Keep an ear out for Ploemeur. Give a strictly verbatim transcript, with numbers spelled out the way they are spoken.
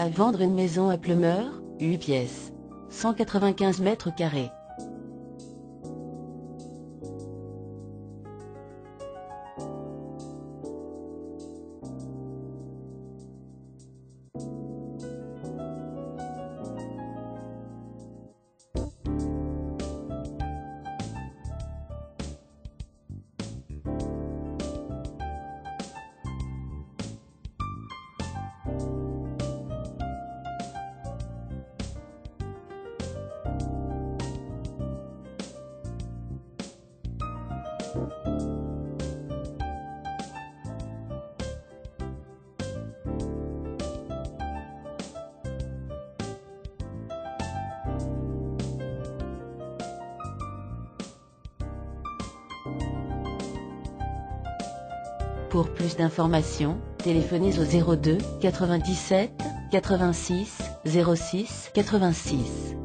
à vendre une maison à Ploemeur, huit pièces, cent quatre-vingt-quinze mètres carrés. Pour plus d'informations, téléphonez au zéro deux, quatre-vingt-dix-sept, quatre-vingt-six, zéro six, quatre-vingt-six.